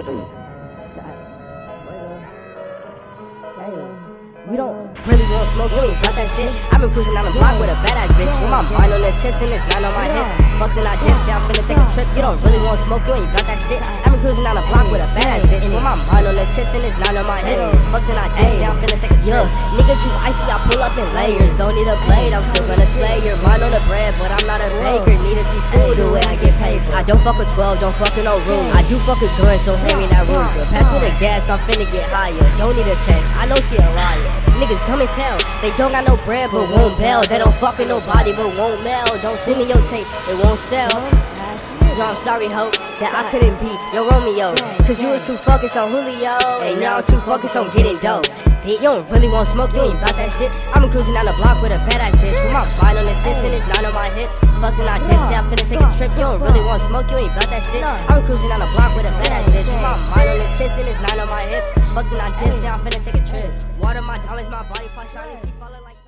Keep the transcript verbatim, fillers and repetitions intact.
We don't really want smoke, we ain't got that shit. I've been cruising down the block with a badass bitch. With my mind on the chips and it's not on my hip. Fuck then I dip, say I'm finna take a trip. You don't really want smoke, you ain't got that shit. I've been cruising down the block with a badass bitch. With my mind on the chips and it's not on my hip. Fuck then I dip, say I'm finna take a trip. Nigga too icy, I pull up in layers. Don't need a blade, I'm still gonna slay your mind on the bread, but I'm not a baker. Need a teaspoon, the way I get paper. I don't fuck with twelve, don't fuck with no room. I do fuck with guns, so hand me that Ruger. Pass me the gas, I'm finna get higher. Don't need a test, I know she a liar. Niggas dumb as hell, they don't got no bread but won't bail. They don't fuck with nobody but won't mail. Don't send me your tape, it won't sell. No, I'm sorry, ho, that I couldn't be your Romeo. Cause you was too focused on Julio, and now I'm too focused on getting dope. Bitch, you don't really want smoke, you ain't about that shit. I'm cruising down the block with a badass bitch. With my mind on the chips and it's not on my hip. Fucking I dip, say I'm finna take a trip. You don't really want smoke, you ain't about that shit. I'm cruising down the block with a badass bitch. With my mind on the chips and it's not on my hip. Fucking I dip, say I'm finna take a trip. Water my diamonds, my body parts shining, she follow like